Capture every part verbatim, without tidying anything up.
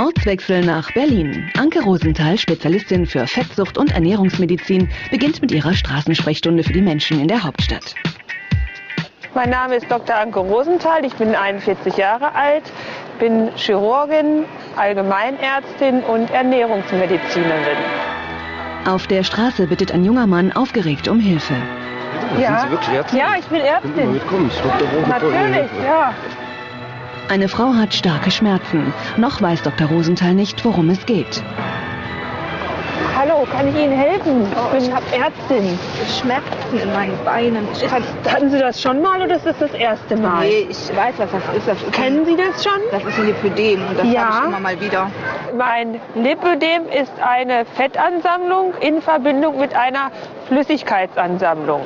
Ortswechsel nach Berlin. Anke Rosenthal, Spezialistin für Fettsucht und Ernährungsmedizin, beginnt mit ihrer Straßensprechstunde für die Menschen in der Hauptstadt. Mein Name ist Doktor Anke Rosenthal, ich bin einundvierzig Jahre alt, bin Chirurgin, Allgemeinärztin und Ernährungsmedizinerin. Auf der Straße bittet ein junger Mann aufgeregt um Hilfe. Ja, sind Sie wirklich Ärztin? Ja, ich bin Ärztin. Willkommen, ich Doktor Rosenthal. Natürlich, ja. Eine Frau hat starke Schmerzen. Noch weiß Doktor Rosenthal nicht, worum es geht. Hallo, kann ich Ihnen helfen? Ich bin Ärztin. Schmerzen in meinen Beinen. Hatten Sie das schon mal oder ist das das erste Mal? Nee, ich weiß, was das ist. Das ist Kennen Sie das schon? Das ist ein Lipödem und das ja. habe ich immer mal wieder. Mein Lipödem ist eine Fettansammlung in Verbindung mit einer Flüssigkeitsansammlung.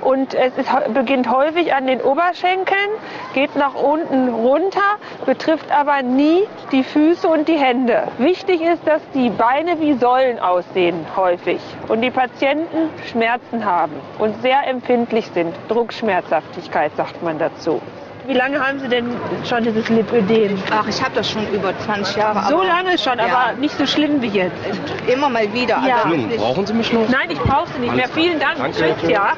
Und es ist, beginnt häufig an den Oberschenkeln, geht nach unten runter, betrifft aber nie die Füße und die Hände. Wichtig ist, dass die Beine wie Säulen aussehen häufig und die Patienten Schmerzen haben und sehr empfindlich sind. Druckschmerzhaftigkeit sagt man dazu. Wie lange haben Sie denn schon dieses Lipödem? Ach, ich habe das schon über zwanzig Jahre. So lange schon, ja. aber nicht so schlimm wie jetzt. Immer mal wieder. Ja. Schlimm. Brauchen Sie mich noch? Nein, ich brauche Sie nicht mehr. Vielen Dank. Tschüss, ja.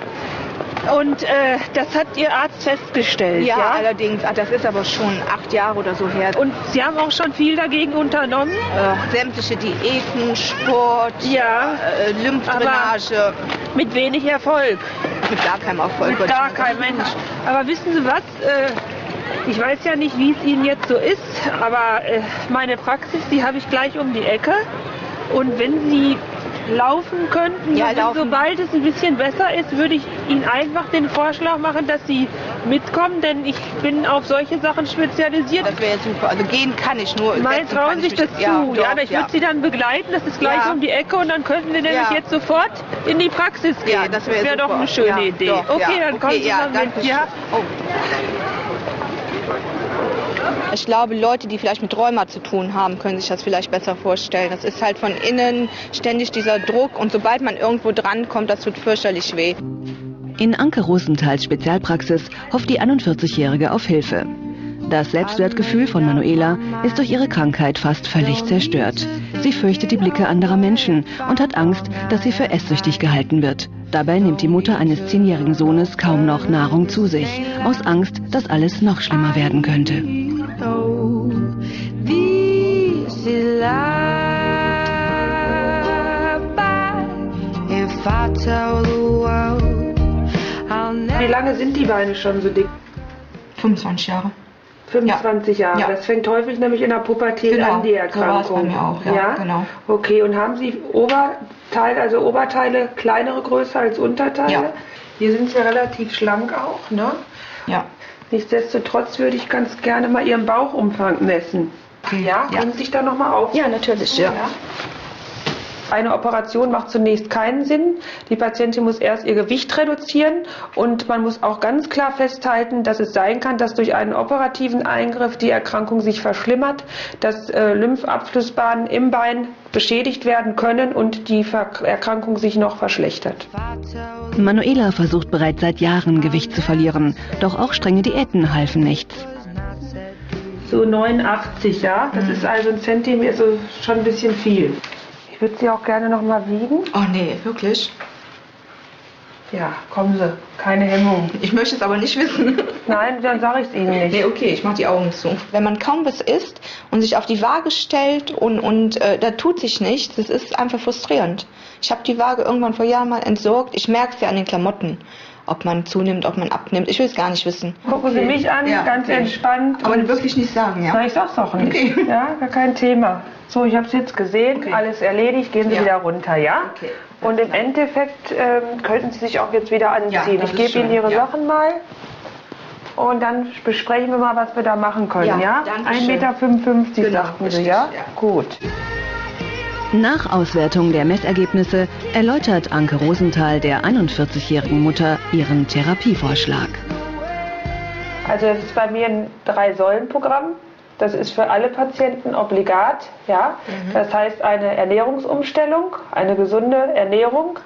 Und äh, das hat Ihr Arzt festgestellt, ja? Ja, allerdings. Ach, das ist aber schon acht Jahre oder so her. Und Sie haben auch schon viel dagegen unternommen? Äh, sämtliche Diäten, Sport, ja. äh, Lymphdrainage. Aber mit wenig Erfolg. Mit gar keinem Erfolg. Mit gar kein Mensch. Aber wissen Sie was? Äh, Ich weiß ja nicht, wie es Ihnen jetzt so ist, aber äh, meine Praxis, die habe ich gleich um die Ecke. Und wenn Sie laufen könnten, ja, laufen. Sobald es ein bisschen besser ist, würde ich Ihnen einfach den Vorschlag machen, dass Sie mitkommen, denn ich bin auf solche Sachen spezialisiert. Das wäre super. Also gehen kann ich nur. Meine trauen sich das zu. Ja, doch, ja, aber ich ja. würde Sie dann begleiten, das ist gleich ja. um die Ecke und dann könnten wir nämlich ja. jetzt sofort in die Praxis gehen. Ja, das wäre wär doch eine schöne ja, Idee. Doch, okay, ja. dann okay, kommen Sie ja, mal mit. Ja. Oh. Ich glaube, Leute, die vielleicht mit Rheuma zu tun haben, können sich das vielleicht besser vorstellen. Das ist halt von innen ständig dieser Druck und sobald man irgendwo dran kommt, das tut fürchterlich weh. In Anke Rosenthals Spezialpraxis hofft die einundvierzigjährige auf Hilfe. Das Selbstwertgefühl von Manuela ist durch ihre Krankheit fast völlig zerstört. Sie fürchtet die Blicke anderer Menschen und hat Angst, dass sie für esssüchtig gehalten wird. Dabei nimmt die Mutter eines zehnjährigen Sohnes kaum noch Nahrung zu sich, aus Angst, dass alles noch schlimmer werden könnte. Wie lange sind die Beine schon so dick? fünfundzwanzig Jahre. fünfundzwanzig ja. Jahre. Ja. Das fängt häufig nämlich in der Pubertät genau. an, die Erkrankung. So war es bei mir auch, ja. ja? Genau. Okay, und haben Sie Oberteile, also Oberteile kleinere Größe als Unterteile? Ja. Hier sind Sie relativ schlank auch, ne? Ja. Nichtsdestotrotz würde ich ganz gerne mal Ihren Bauchumfang messen. Okay. Ja? ja? Können Sie sich da nochmal auf? Ja, natürlich. Ja. ja. Eine Operation macht zunächst keinen Sinn. Die Patientin muss erst ihr Gewicht reduzieren und man muss auch ganz klar festhalten, dass es sein kann, dass durch einen operativen Eingriff die Erkrankung sich verschlimmert, dass äh, Lymphabflussbahnen im Bein beschädigt werden können und die Ver- Erkrankung sich noch verschlechtert. Manuela versucht bereits seit Jahren Gewicht zu verlieren, doch auch strenge Diäten halfen nichts. So neunundachtzig, ja? Das mhm. ist also ein Zentimeter, so schon ein bisschen viel. Ich würde Sie auch gerne noch mal wiegen. Oh nee, wirklich? Ja, kommen Sie, keine Hemmung. Ich möchte es aber nicht wissen. Nein, dann sage ich es Ihnen nicht. Nee, okay, ich mache die Augen zu. Wenn man kaum was isst und sich auf die Waage stellt und, und äh, da tut sich nichts, das ist einfach frustrierend. Ich habe die Waage irgendwann vor Jahren mal entsorgt. Ich merke es ja an den Klamotten, ob man zunimmt, ob man abnimmt. Ich will es gar nicht wissen. Gucken Sie mich an, ja, ganz okay. entspannt. Aber wirklich nicht sagen, ja? Nein, ich sage es auch nicht. Okay. Ja, gar kein Thema. So, ich habe es jetzt gesehen, okay. alles erledigt, gehen Sie ja. wieder runter, ja? Okay, und im Endeffekt ähm, könnten Sie sich auch jetzt wieder anziehen. Ja, ich gebe Ihnen Ihre ja. Sachen mal und dann besprechen wir mal, was wir da machen können, ja? ja? ein Meter fünfundfünfzig genau, sagten Sie, ja? ja? Gut. Nach Auswertung der Messergebnisse erläutert Anke Rosenthal der einundvierzigjährigen Mutter ihren Therapievorschlag. Also das ist bei mir ein Drei-Säulen-Programm. Das ist für alle Patienten obligat, ja. Mhm. Das heißt eine Ernährungsumstellung, eine gesunde Ernährung,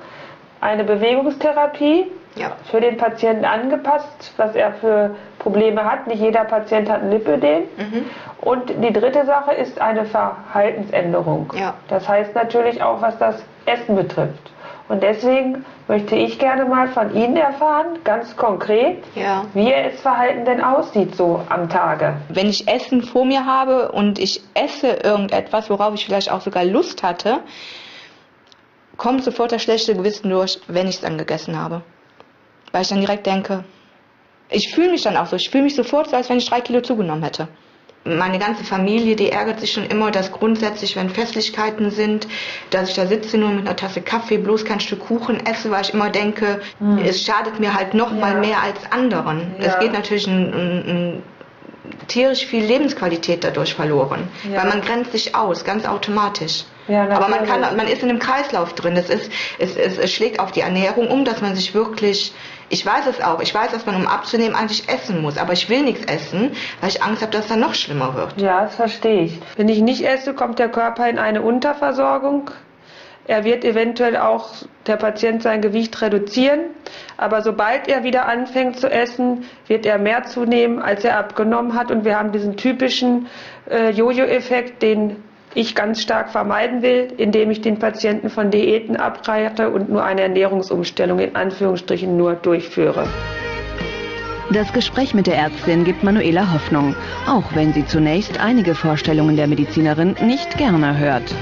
eine Bewegungstherapie, ja. für den Patienten angepasst, was er für Probleme hat. Nicht jeder Patient hat ein Lipödem. Mhm. Und die dritte Sache ist eine Verhaltensänderung. Ja. Das heißt natürlich auch, was das Essen betrifft. Und deswegen möchte ich gerne mal von Ihnen erfahren, ganz konkret, ja, wie Ihr Essverhalten denn aussieht so am Tage. Wenn ich Essen vor mir habe und ich esse irgendetwas, worauf ich vielleicht auch sogar Lust hatte, kommt sofort das schlechte Gewissen durch, wenn ich es dann gegessen habe. Weil ich dann direkt denke, ich fühle mich dann auch so, ich fühle mich sofort so, als wenn ich drei Kilo zugenommen hätte. Meine ganze Familie, die ärgert sich schon immer, dass grundsätzlich, wenn Festlichkeiten sind, dass ich da sitze nur mit einer Tasse Kaffee, bloß kein Stück Kuchen esse, weil ich immer denke, hm. es schadet mir halt noch ja. mal mehr als anderen. Ja. Es geht natürlich ein, ein, ein tierisch viel Lebensqualität dadurch verloren, ja. weil man grenzt sich aus, ganz automatisch. Ja, aber man kann, man ist in einem Kreislauf drin. Das ist, es, es, es schlägt auf die Ernährung um, dass man sich wirklich, ich weiß es auch, ich weiß, dass man, um abzunehmen, eigentlich essen muss, aber ich will nichts essen, weil ich Angst habe, dass es dann noch schlimmer wird. Ja, das verstehe ich. Wenn ich nicht esse, kommt der Körper in eine Unterversorgung. Er wird eventuell auch, der Patient, sein Gewicht reduzieren, aber sobald er wieder anfängt zu essen, wird er mehr zunehmen, als er abgenommen hat, und wir haben diesen typischen äh, Jojo-Effekt, den ich ganz stark vermeiden will, indem ich den Patienten von Diäten abrate und nur eine Ernährungsumstellung in Anführungsstrichen nur durchführe. Das Gespräch mit der Ärztin gibt Manuela Hoffnung, auch wenn sie zunächst einige Vorstellungen der Medizinerin nicht gerne hört.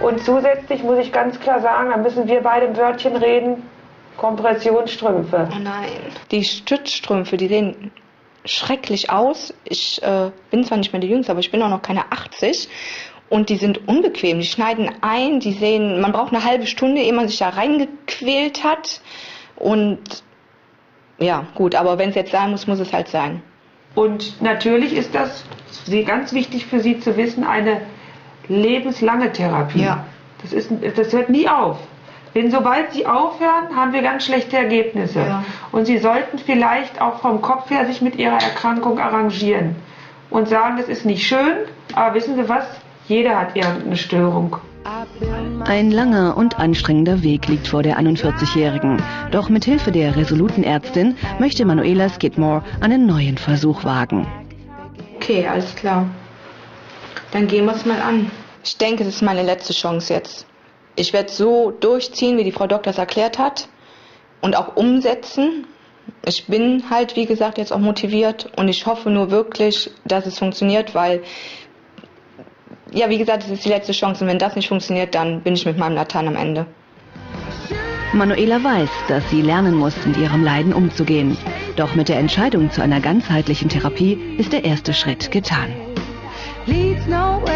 Und zusätzlich muss ich ganz klar sagen, da müssen wir bei dem Wörtchen reden, Kompressionsstrümpfe. Oh nein. Die Stützstrümpfe, die sehen schrecklich aus. Ich äh, bin zwar nicht mehr die Jüngste, aber ich bin auch noch keine achtzig. Und die sind unbequem. Die schneiden ein, die sehen, man braucht eine halbe Stunde, ehe man sich da reingequält hat. Und ja, gut, aber wenn es jetzt sein muss, muss es halt sein. Und natürlich ist das ganz wichtig für Sie zu wissen, eine lebenslange Therapie. Ja. Das ist, das hört nie auf. Denn sobald Sie aufhören, haben wir ganz schlechte Ergebnisse. Ja. Und Sie sollten vielleicht auch vom Kopf her sich mit Ihrer Erkrankung arrangieren und sagen, das ist nicht schön, aber wissen Sie was? Jeder hat irgendeine Störung. Ein langer und anstrengender Weg liegt vor der einundvierzigjährigen. Doch mit Hilfe der resoluten Ärztin möchte Manuela Skidmore einen neuen Versuch wagen. Okay, alles klar. Dann gehen wir es mal an. Ich denke, das ist meine letzte Chance jetzt. Ich werde so durchziehen, wie die Frau Doktor es erklärt hat, und auch umsetzen. Ich bin halt, wie gesagt, jetzt auch motiviert und ich hoffe nur wirklich, dass es funktioniert, weil, ja, wie gesagt, es ist die letzte Chance und wenn das nicht funktioniert, dann bin ich mit meinem Latein am Ende. Manuela weiß, dass sie lernen muss, mit ihrem Leiden umzugehen. Doch mit der Entscheidung zu einer ganzheitlichen Therapie ist der erste Schritt getan. Leads nowhere.